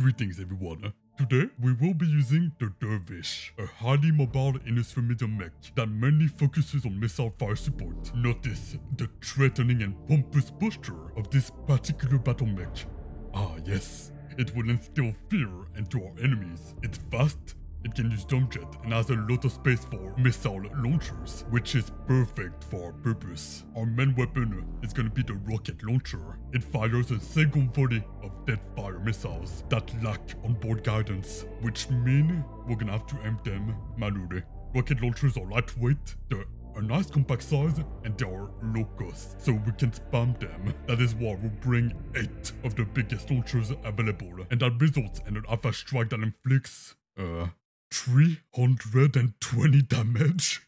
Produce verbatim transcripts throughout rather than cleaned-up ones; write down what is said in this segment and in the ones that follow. Greetings everyone. Today, we will be using the Dervish, a highly mobile intermediate mech that mainly focuses on missile fire support. Notice the threatening and pompous posture of this particular battle mech. Ah yes, it will instill fear into our enemies. It's fast, it can use jump jet and has a lot of space for missile launchers, which is perfect for our purpose. Our main weapon is gonna be the rocket launcher. It fires a single volley of deathfire missiles that lack onboard guidance, which mean we're gonna have to aim them manually. Rocket launchers are lightweight, they're a nice compact size, and they are low cost, so we can spam them. That is why we'll bring eight of the biggest launchers available, and that results in an alpha strike that inflicts, uh... three hundred twenty damage.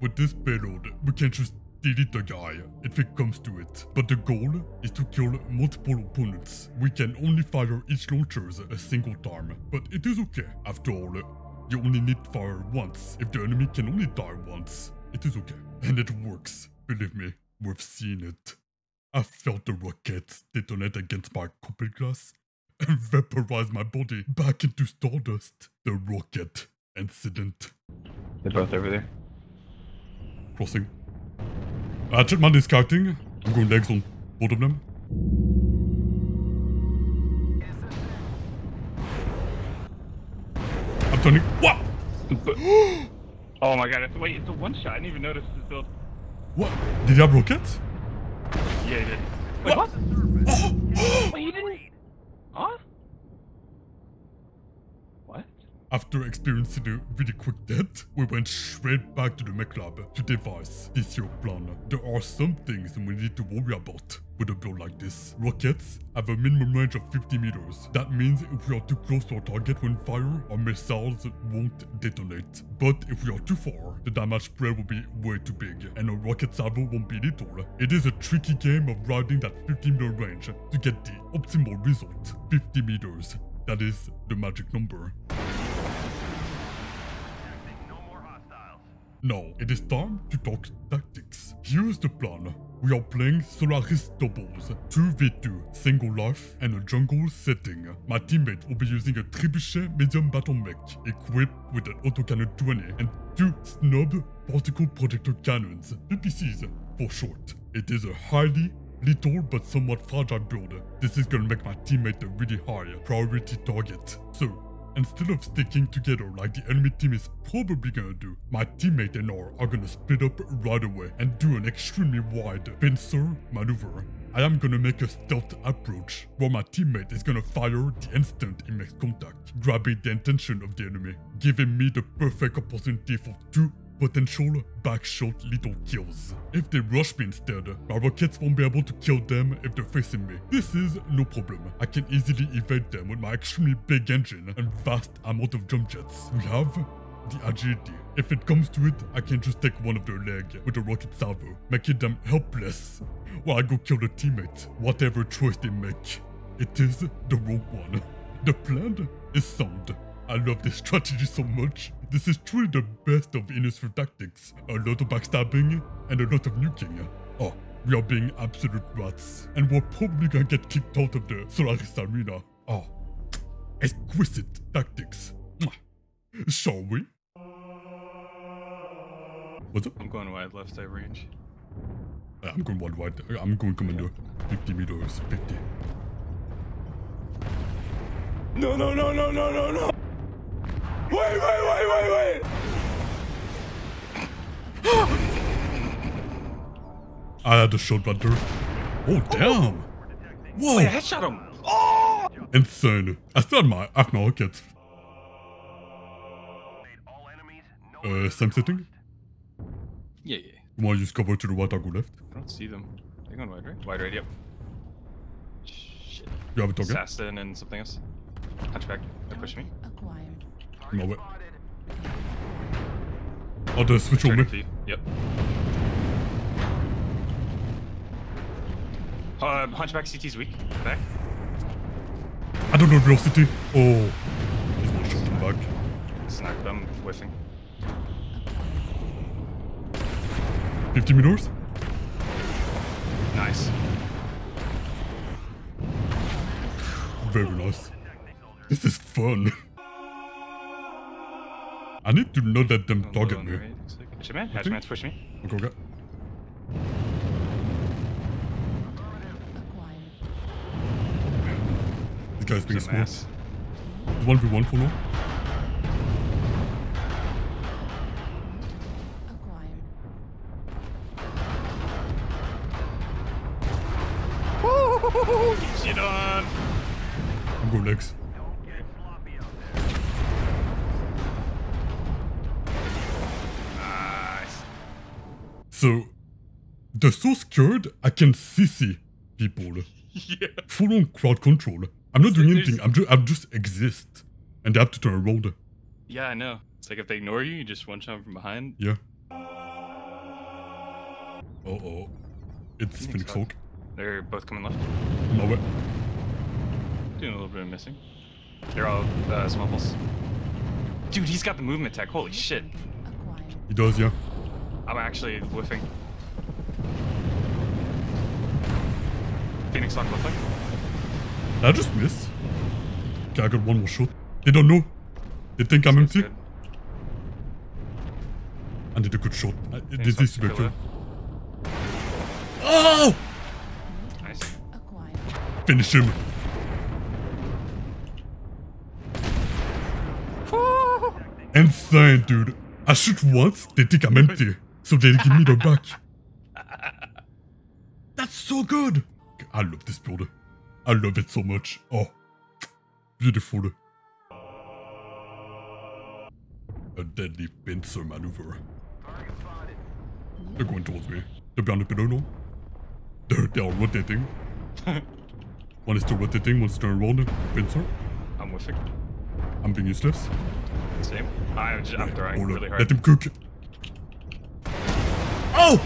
With this payload, we can just delete the guy if it comes to it. But the goal is to kill multiple opponents. We can only fire each launcher a single time, but it is okay. After all, you only need to fire once. If the enemy can only die once, it is okay. And it works. Believe me, we've seen it. I felt the rockets detonate against my cockpit glass and vaporize my body back into stardust. The rocket incident. They're both over there. Crossing. Hatchetman is scouting. I'm going legs on both of them. I'm turning. What? Oh my god, it's, wait, it's a one shot. I didn't even notice this build. What? Did he have rockets? Yeah, he did. Wait, what? What? Wait, he didn't. Huh? What? After experiencing a really quick death, we went straight back to the mech lab to devise this year plan. There are some things we need to worry about with a build like this. Rockets have a minimum range of fifty meters. That means if we are too close to our target when fire, our missiles won't detonate. But if we are too far, the damage spread will be way too big, and our rocket salvo won't be lethal. It is a tricky game of riding that fifty meter range to get the optimal result. fifty meters, that is the magic number. Now, it is time to talk tactics. Here's the plan. We are playing Solaris doubles, two v two, single life, and a jungle setting. My teammate will be using a Trebuchet medium battle mech, equipped with an autocannon twenty and two snub particle projector cannons, P P Cs for short. It is a highly lethal but somewhat fragile build. This is gonna make my teammate a really high priority target. So, instead of sticking together like the enemy team is probably gonna do, my teammate and I are gonna split up right away and do an extremely wide pincer maneuver. I am gonna make a stealth approach, where my teammate is gonna fire the instant it makes contact, grabbing the attention of the enemy, giving me the perfect opportunity for two potential backshot lethal kills. If they rush me instead, my rockets won't be able to kill them if they're facing me. This is no problem. I can easily evade them with my extremely big engine and vast amount of jump jets. We have the agility. If it comes to it, I can just take one of their legs with a rocket salvo, making them helpless while I go kill their teammate. Whatever choice they make, it is the wrong one. The plan is sound. I love this strategy so much. This is truly the best of Innisfree tactics. A lot of backstabbing and a lot of nuking. Oh, we are being absolute rats. And we're probably gonna get kicked out of the Solaris arena. Oh, exquisite tactics. Shall we? What's up? I'm going wide left side range. I'm going wide wide. I'm going commando. fifty meters. fifty. No, no, no, no, no, no, no. Wait, wait, wait, wait, wait! I had a shot right there. Oh, damn! Whoa! Wait, I shot him! Oh! Insane. I still had my Afna rockets. Uh, same setting? Yeah, yeah. You want to use cover to the right or go left? I don't see them. They're going wide, right? Wide, right, yep. Shit. You have a target? Assassin and something else. Hunchback. They pushed me. No way. Oh, the switch on me. Yep. Uh, Hunchback C T's weak. Back. I don't know velocity. Oh. He's not shot him back. Snack them, whiffing. fifty meters? Nice. very nice. This is fun. I need to not let them target me. Hatchman's pushing me. Okay, okay. This guy's being smart. It's one v one for now. Get shit on! I'm going next. Nice. So, the source code, I can C C people. Yeah. Full on crowd control. I'm not so doing anything, I'm, ju I'm just exist. And they have to turn around. Yeah, I know. It's like if they ignore you, you just one shot from behind. Yeah. Uh oh. It's Phoenix Hawk. They're both coming left. No way. Doing a little bit of missing. They're all uh, small pulse. Dude, he's got the movement tech. Holy shit. He does, yeah. I'm actually whiffing. Phoenix lock left leg. I just missed. Okay, I got one more shot. They don't know. They think this I'm empty. Good. I need a good shot. I, this is super cool. Oh! Finish him. Insane, dude. I shoot once, they think I'm empty. So they give me the back. That's so good. I love this build. I love it so much. Oh, beautiful. A deadly pincer maneuver. They're going towards me. They're behind the pillow now. They're, they are rotating. One is to rotating, one's to turn around, pincer. I'm whiffing. I'm being useless. Same. I'm just, I'm throwing really up. hard. Let him cook. Oh!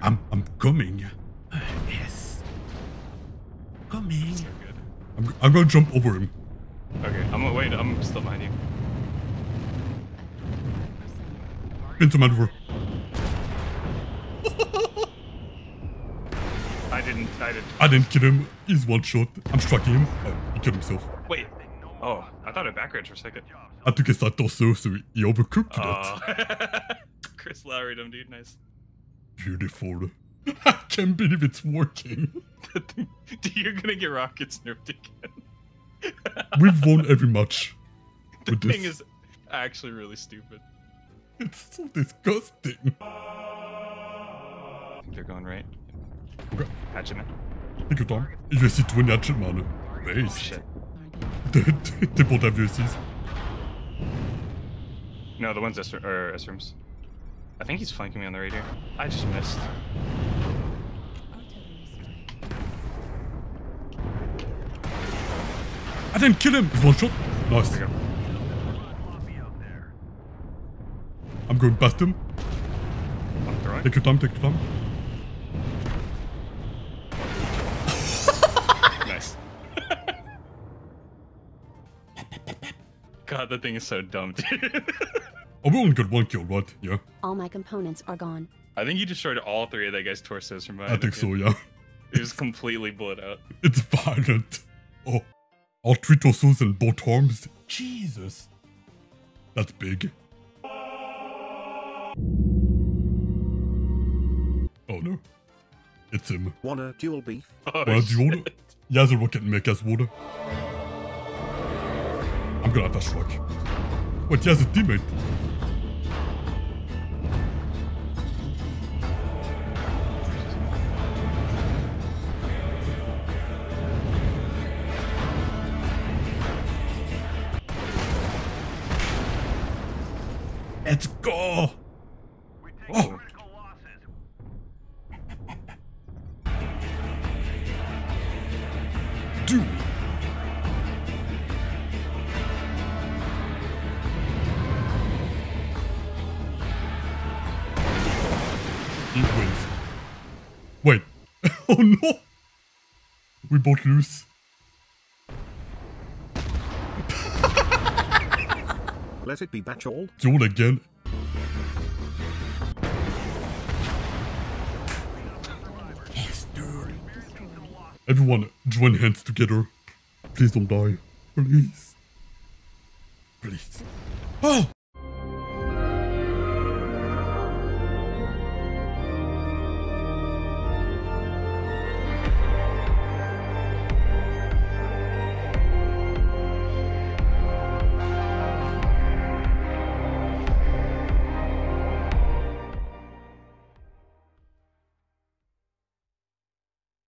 I'm, I'm coming. Uh, yes. Coming. So good. I'm, I'm gonna jump over him. Okay, I'm gonna wait, I'm still behind you. Pincer maneuver. I didn't, I didn't. I didn't kill him. He's one shot. I'm striking him. Oh, he killed himself. Wait. Oh, I thought it backwards for a second. I took his side torso, so he overcooked oh. that. Chris Lowry'd him, dude. Nice. Beautiful. I can't believe it's working. You're gonna get rockets nerfed again. We've won every match. The thing this. is actually really stupid. It's so disgusting. I think they're going right. Okay. Hatchet man. Take your time. U S C twenty hatchet man. Based. Oh, shit. they, they, they both have U S Cs. No, the one's S R Ms. I think he's flanking me on the radar. I just missed. I didn't kill him! He's one shot. Nice. Go. I'm going past him. I'm throwing. Take your time, take your time. God, that thing is so dumb, dude. Oh, we only got one kill, right? Yeah. All my components are gone. I think you destroyed all three of that guy's torsos from my I think so, yeah. It was completely bled out. It's violent. Oh, all three torsos and both arms. Jesus. That's big. Oh, no. It's him. Wanna duel beef? Oh, Wanna duel? He has a rocket mech as water. I'm gonna have a shrug. Wait, he has a teammate. Let's go! We take oh. critical losses. Dude. Wins. Wait. Oh no! We both lose. Let it be batch all. Duel again. Yes. Everyone, join hands together. Please don't die. Please. Please. Oh!